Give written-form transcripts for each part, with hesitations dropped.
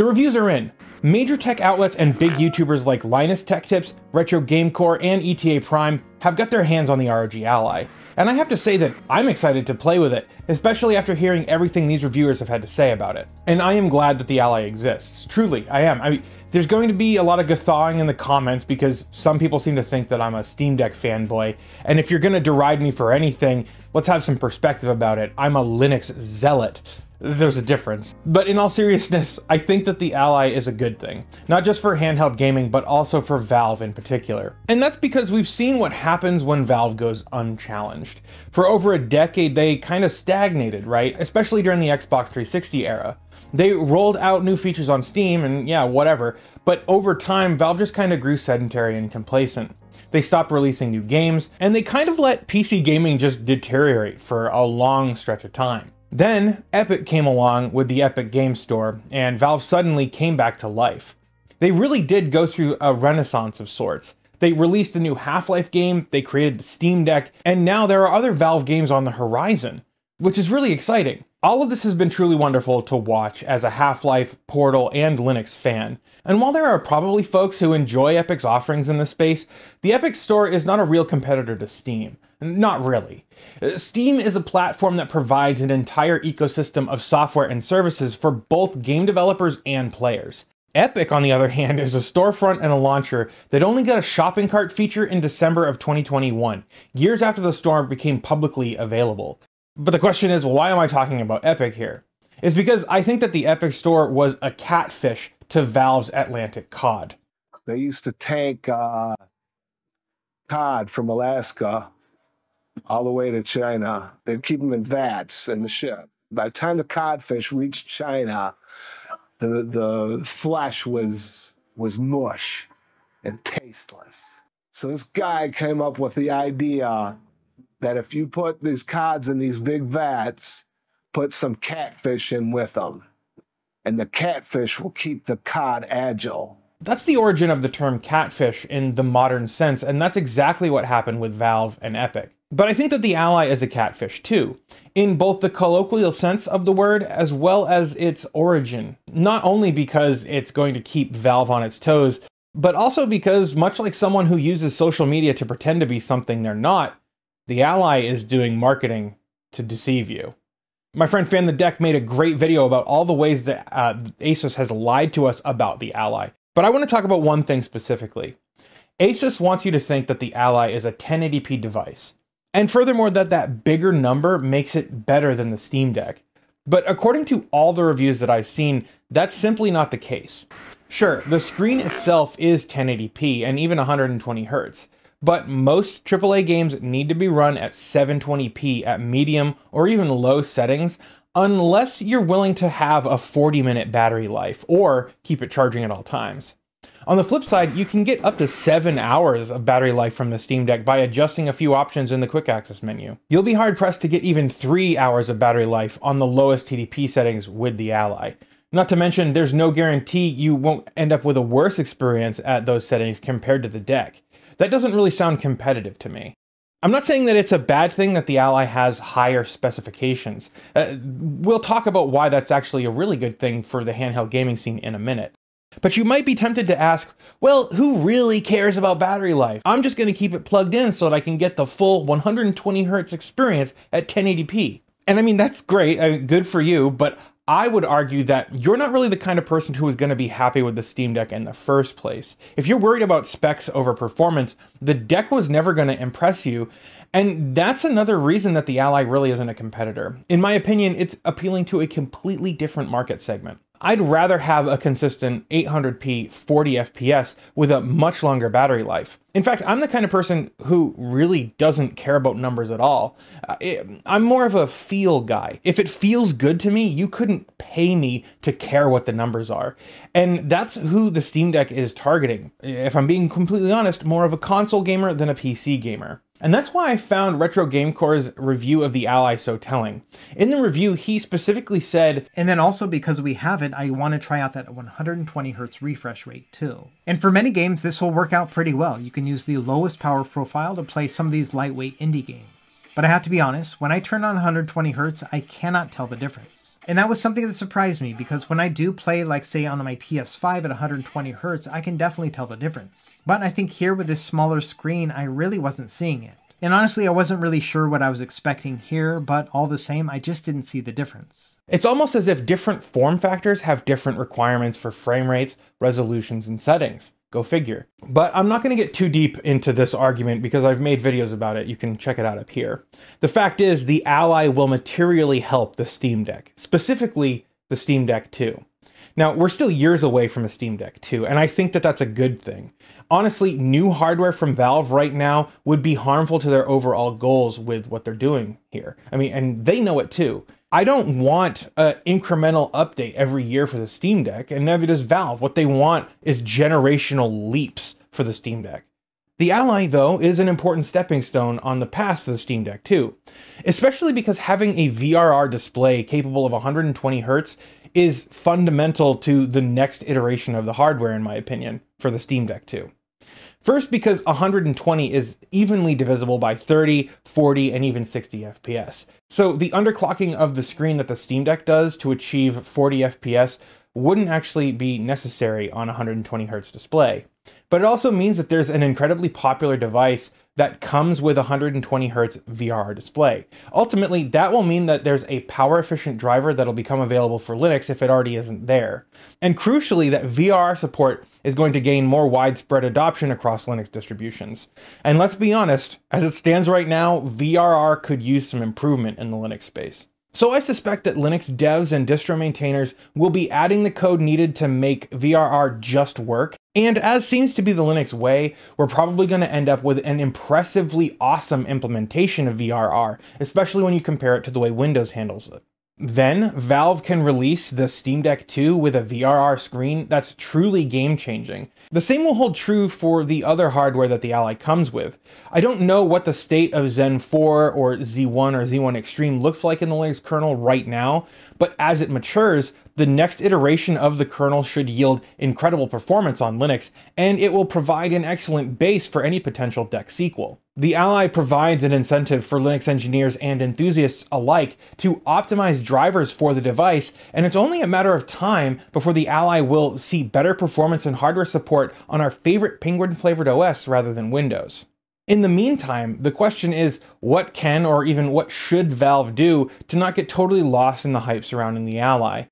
The reviews are in. Major tech outlets and big YouTubers like Linus Tech Tips, Retro Game Core, and ETA Prime have got their hands on the ROG Ally. And I have to say that I'm excited to play with it, especially after hearing everything these reviewers have had to say about it. And I am glad that the Ally exists. Truly, I am. I mean, there's going to be a lot of guffawing in the comments because some people seem to think that I'm a Steam Deck fanboy. And if you're going to deride me for anything, let's have some perspective about it. I'm a Linux zealot. There's a difference. But in all seriousness, I think that the Ally is a good thing. Not just for handheld gaming, but also for Valve in particular. And that's because we've seen what happens when Valve goes unchallenged. For over a decade, they kind of stagnated, right? Especially during the Xbox 360 era. They rolled out new features on Steam and yeah, whatever. But over time, Valve just kind of grew sedentary and complacent. They stopped releasing new games, and they kind of let PC gaming just deteriorate for a long stretch of time. Then, Epic came along with the Epic Games Store, and Valve suddenly came back to life. They really did go through a renaissance of sorts. They released a new Half-Life game, they created the Steam Deck, and now there are other Valve games on the horizon, which is really exciting. All of this has been truly wonderful to watch as a Half-Life, Portal, and Linux fan. And while there are probably folks who enjoy Epic's offerings in this space, the Epic Store is not a real competitor to Steam. Not really. Steam is a platform that provides an entire ecosystem of software and services for both game developers and players. Epic, on the other hand, is a storefront and a launcher that only got a shopping cart feature in December of 2021, years after the store became publicly available. But the question is, why am I talking about Epic here? It's because I think that the Epic Store was a catfish to Valve's Atlantic cod. They used to take cod from Alaska all the way to China. They'd keep them in vats in the ship. By the time the codfish reached China, the flesh was mush and tasteless. So this guy came up with the idea that if you put these cods in these big vats, put some catfish in with them, and the catfish will keep the cod agile. That's the origin of the term catfish in the modern sense, and that's exactly what happened with Valve and Epic. But I think that the Ally is a catfish too, in both the colloquial sense of the word as well as its origin. Not only because it's going to keep Valve on its toes, but also because, much like someone who uses social media to pretend to be something they're not, the Ally is doing marketing to deceive you. My friend FanTheDeck made a great video about all the ways that ASUS has lied to us about the Ally. But I want to talk about one thing specifically. ASUS wants you to think that the Ally is a 1080p device. And furthermore, that bigger number makes it better than the Steam Deck. But according to all the reviews that I've seen, that's simply not the case. Sure, the screen itself is 1080p and even 120Hz. But most AAA games need to be run at 720p at medium or even low settings, unless you're willing to have a 40-minute battery life or keep it charging at all times. On the flip side, you can get up to 7 hours of battery life from the Steam Deck by adjusting a few options in the quick access menu. You'll be hard-pressed to get even 3 hours of battery life on the lowest TDP settings with the Ally. Not to mention, there's no guarantee you won't end up with a worse experience at those settings compared to the Deck. That doesn't really sound competitive to me. I'm not saying that it's a bad thing that the Ally has higher specifications. We'll talk about why that's actually a really good thing for the handheld gaming scene in a minute. But you might be tempted to ask, well, who really cares about battery life? I'm just going to keep it plugged in so that I can get the full 120Hz experience at 1080p. And I mean, that's great, good for you, but I would argue that you're not really the kind of person who is going to be happy with the Steam Deck in the first place. If you're worried about specs over performance, the Deck was never going to impress you, and that's another reason that the Ally really isn't a competitor. In my opinion, it's appealing to a completely different market segment. I'd rather have a consistent 800p 40fps with a much longer battery life. In fact, I'm the kind of person who really doesn't care about numbers at all. I'm more of a feel guy. If it feels good to me, you couldn't pay me to care what the numbers are. And that's who the Steam Deck is targeting. If I'm being completely honest, more of a console gamer than a PC gamer. And that's why I found Retro Game Core's review of the Ally so telling. In the review, he specifically said, "And then also because we have it, I want to try out that 120Hz refresh rate too. And for many games, this will work out pretty well. You can use the lowest power profile to play some of these lightweight indie games. But I have to be honest, when I turn on 120Hz, I cannot tell the difference. And that was something that surprised me, because when I do play, like say on my PS5 at 120 Hz, I can definitely tell the difference. But I think here with this smaller screen, I really wasn't seeing it. And honestly, I wasn't really sure what I was expecting here, but all the same, I just didn't see the difference. It's almost as if different form factors have different requirements for frame rates, resolutions, and settings. Go figure. But I'm not going to get too deep into this argument because I've made videos about it. You can check it out up here. The fact is, the Ally will materially help the Steam Deck, specifically the Steam Deck 2. Now, we're still years away from a Steam Deck 2, and I think that that's a good thing. Honestly, new hardware from Valve right now would be harmful to their overall goals with what they're doing here. I mean, and they know it too. I don't want an incremental update every year for the Steam Deck, and neither does Valve. What they want is generational leaps for the Steam Deck. The Ally, though, is an important stepping stone on the path to the Steam Deck 2, especially because having a VRR display capable of 120 Hz is fundamental to the next iteration of the hardware, in my opinion, for the Steam Deck 2. First, because 120 is evenly divisible by 30, 40, and even 60 FPS. So the underclocking of the screen that the Steam Deck does to achieve 40 FPS wouldn't actually be necessary on a 120 Hz display. But it also means that there's an incredibly popular device that comes with a 120 Hz VRR display. Ultimately, that will mean that there's a power-efficient driver that'll become available for Linux if it already isn't there. And crucially, that VRR support is going to gain more widespread adoption across Linux distributions. And let's be honest, as it stands right now, VRR could use some improvement in the Linux space. So I suspect that Linux devs and distro maintainers will be adding the code needed to make VRR just work. And as seems to be the Linux way, we're probably going to end up with an impressively awesome implementation of VRR, especially when you compare it to the way Windows handles it. Then, Valve can release the Steam Deck 2 with a VRR screen that's truly game-changing. The same will hold true for the other hardware that the Ally comes with. I don't know what the state of Zen 4 or Z1 or Z1 Extreme looks like in the Linux kernel right now, but as it matures, the next iteration of the kernel should yield incredible performance on Linux, and it will provide an excellent base for any potential deck sequel. The Ally provides an incentive for Linux engineers and enthusiasts alike to optimize drivers for the device, and it's only a matter of time before the Ally will see better performance and hardware support on our favorite penguin-flavored OS rather than Windows. In the meantime, the question is, what can or even what should Valve do to not get totally lost in the hype surrounding the Ally?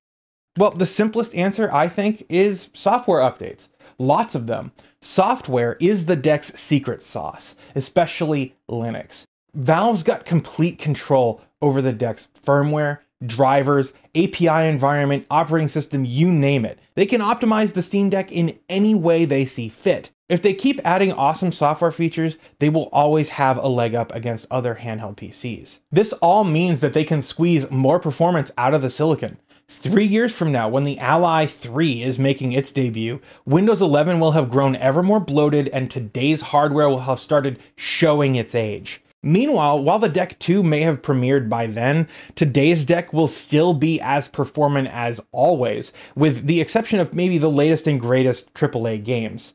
Well, the simplest answer, I think, is software updates. Lots of them. Software is the deck's secret sauce, especially Linux. Valve's got complete control over the deck's firmware, drivers, API environment, operating system, you name it. They can optimize the Steam Deck in any way they see fit. If they keep adding awesome software features, they will always have a leg up against other handheld PCs. This all means that they can squeeze more performance out of the silicon. 3 years from now, when the Ally 3 is making its debut, Windows 11 will have grown ever more bloated and today's hardware will have started showing its age. Meanwhile, while the Deck 2 may have premiered by then, today's deck will still be as performant as always, with the exception of maybe the latest and greatest AAA games.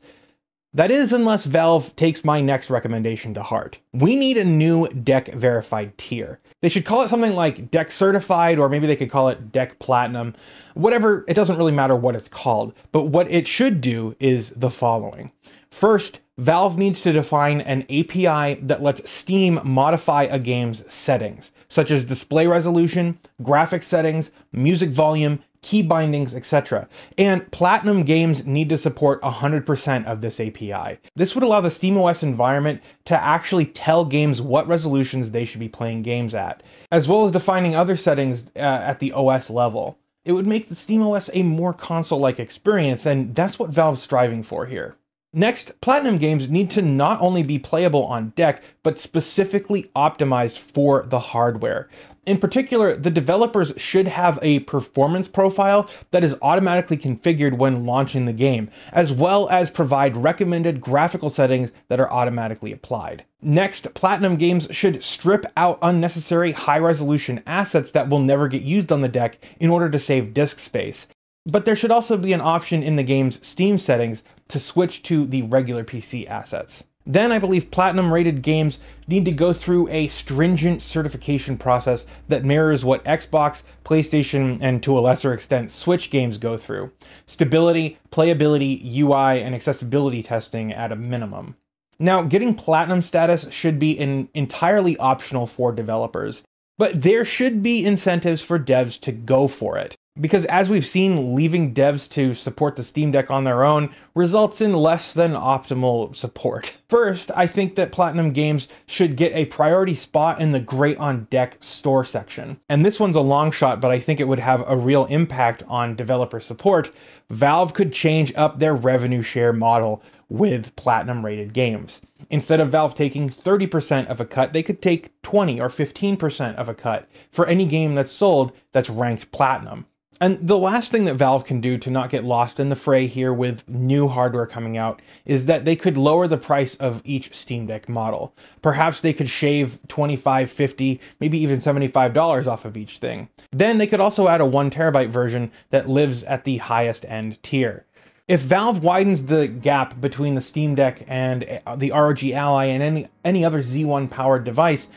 That is, unless Valve takes my next recommendation to heart. We need a new Deck Verified tier. They should call it something like Deck Certified, or maybe they could call it Deck Platinum. Whatever, it doesn't really matter what it's called, but what it should do is the following. First, Valve needs to define an API that lets Steam modify a game's settings, such as display resolution, graphic settings, music volume, key bindings, etc. And Platinum games need to support 100% of this API. This would allow the SteamOS environment to actually tell games what resolutions they should be playing games at, as well as defining other settings at the OS level. It would make the SteamOS a more console-like experience, and that's what Valve's striving for here. Next, Platinum games need to not only be playable on deck, but specifically optimized for the hardware. In particular, the developers should have a performance profile that is automatically configured when launching the game, as well as provide recommended graphical settings that are automatically applied. Next, Platinum games should strip out unnecessary high-resolution assets that will never get used on the deck in order to save disk space. But there should also be an option in the game's Steam settings to switch to the regular PC assets. Then I believe platinum rated games need to go through a stringent certification process that mirrors what Xbox, PlayStation, and to a lesser extent Switch games go through. Stability, playability, UI, and accessibility testing at a minimum. Now, getting platinum status should be entirely optional for developers, but there should be incentives for devs to go for it. Because as we've seen, leaving devs to support the Steam Deck on their own results in less than optimal support. First, I think that platinum games should get a priority spot in the Great on Deck store section. And this one's a long shot, but I think it would have a real impact on developer support. Valve could change up their revenue share model with platinum rated games. Instead of Valve taking 30% of a cut, they could take 20 or 15% of a cut for any game that's sold that's ranked platinum. And the last thing that Valve can do to not get lost in the fray here with new hardware coming out is that they could lower the price of each Steam Deck model. Perhaps they could shave $25, $50, maybe even $75 off of each thing. Then they could also add a 1 terabyte version that lives at the highest end tier. If Valve widens the gap between the Steam Deck and the ROG Ally and any other Z1 powered device,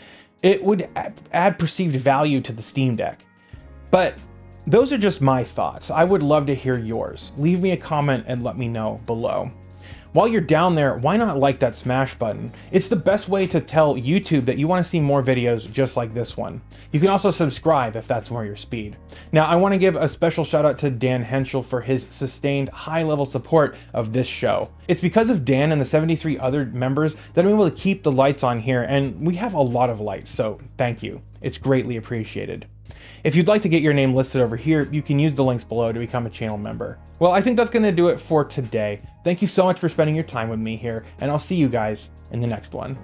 it would add perceived value to the Steam Deck. But those are just my thoughts. I would love to hear yours. Leave me a comment and let me know below. While you're down there, why not like that smash button? It's the best way to tell YouTube that you want to see more videos just like this one. You can also subscribe if that's more your speed. Now, I want to give a special shout out to Dan Henschel for his sustained high-level support of this show. It's because of Dan and the 73 other members that I'm able to keep the lights on here, and we have a lot of lights, so thank you. It's greatly appreciated. If you'd like to get your name listed over here, you can use the links below to become a channel member. Well, I think that's going to do it for today. Thank you so much for spending your time with me here, and I'll see you guys in the next one.